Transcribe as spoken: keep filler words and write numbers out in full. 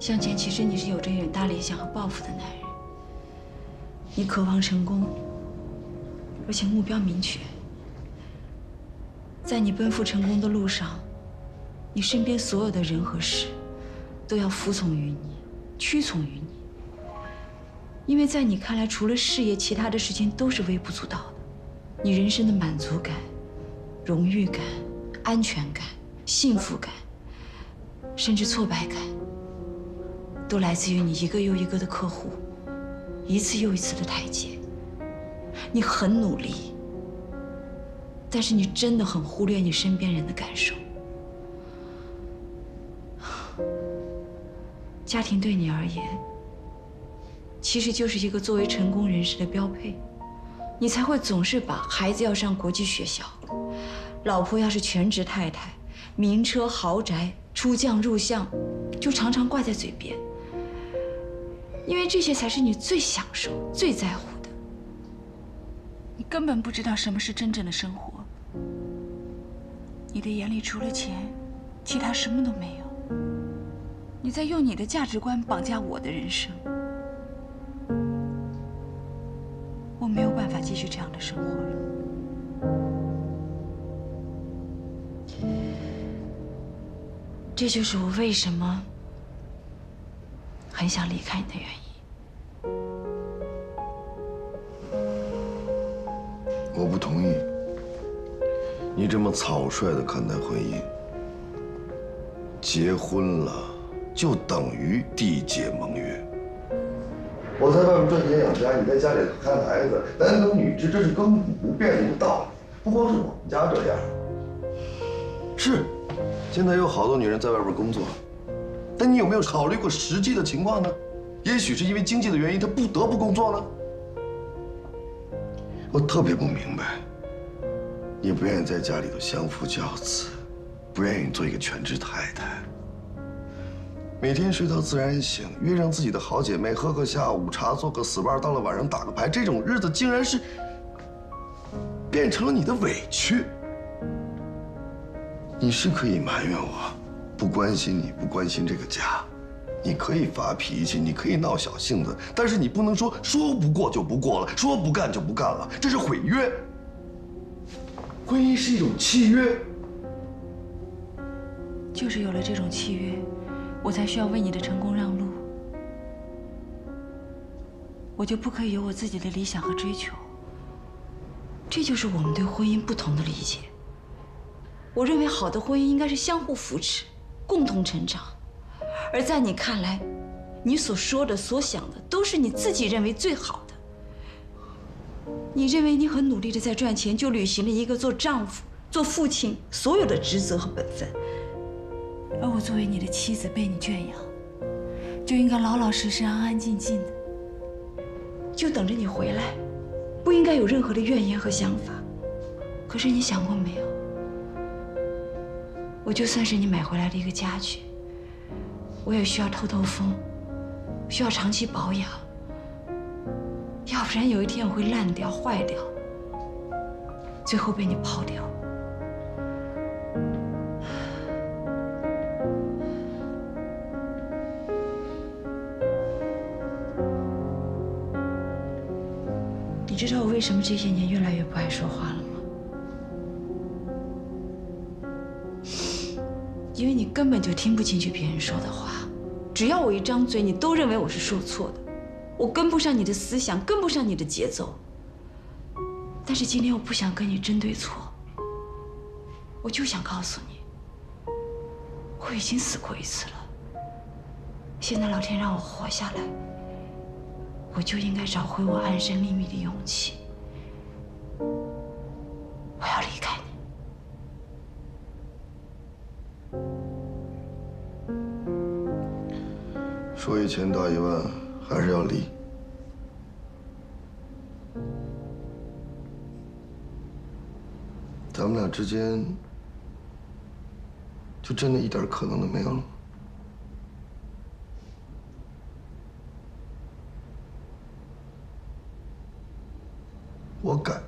向前，其实你是有着远大理想和抱负的男人，你渴望成功，而且目标明确。在你奔赴成功的路上，你身边所有的人和事，都要服从于你，屈从于你。 因为在你看来，除了事业，其他的事情都是微不足道的。你人生的满足感、荣誉感、安全感、幸福感，甚至挫败感，都来自于你一个又一个的客户，一次又一次的台阶。你很努力，但是你真的很忽略你身边人的感受。家庭对你而言， 其实就是一个作为成功人士的标配，你才会总是把孩子要上国际学校，老婆要是全职太太，名车豪宅、出将入相，就常常挂在嘴边。因为这些才是你最享受、最在乎的。你根本不知道什么是真正的生活。你的眼里除了钱，其他什么都没有。你在用你的价值观绑架我的人生。 我没有办法继续这样的生活了。这就是我为什么很想离开你的原因。我不同意你这么草率的看待婚姻。结婚了就等于缔结盟约。 我在外面赚钱养家，你在家里看孩子，男耕女织，这是亘古不变的一个道理。不光是我们家这样，是，现在有好多女人在外边工作，但你有没有考虑过实际的情况呢？也许是因为经济的原因，她不得不工作呢。我特别不明白，你不愿意在家里头相夫教子，不愿意做一个全职太太。 每天睡到自然醒，约上自己的好姐妹喝个下午茶，做个 S P A， 到了晚上打个牌，这种日子竟然是变成了你的委屈。你是可以埋怨我，不关心你，不关心这个家，你可以发脾气，你可以闹小性子，但是你不能说说不过就不过了，说不干就不干了，这是毁约。婚姻是一种契约，就是有了这种契约。 我才需要为你的成功让路，我就不可以有我自己的理想和追求。这就是我们对婚姻不同的理解。我认为好的婚姻应该是相互扶持，共同成长。而在你看来，你所说的、所想的，都是你自己认为最好的。你认为你很努力的在赚钱，就履行了一个做丈夫、做父亲所有的职责和本分。 而我作为你的妻子被你圈养，就应该老老实实、安安静静的，就等着你回来，不应该有任何的怨言和想法。可是你想过没有？我就算是你买回来的一个家具，我也需要透透风，需要长期保养，要不然有一天我会烂掉、坏掉，最后被你抛掉。 你知道我为什么这些年越来越不爱说话了吗？因为你根本就听不进去别人说的话，只要我一张嘴，你都认为我是受挫的，我跟不上你的思想，跟不上你的节奏。但是今天我不想跟你争对错，我就想告诉你，我已经死过一次了。现在老天让我活下来。 我就应该找回我安身立命的勇气。我要离开你。说一千道一万，还是要离。咱们俩之间，就真的一点可能都没有了。 我敢。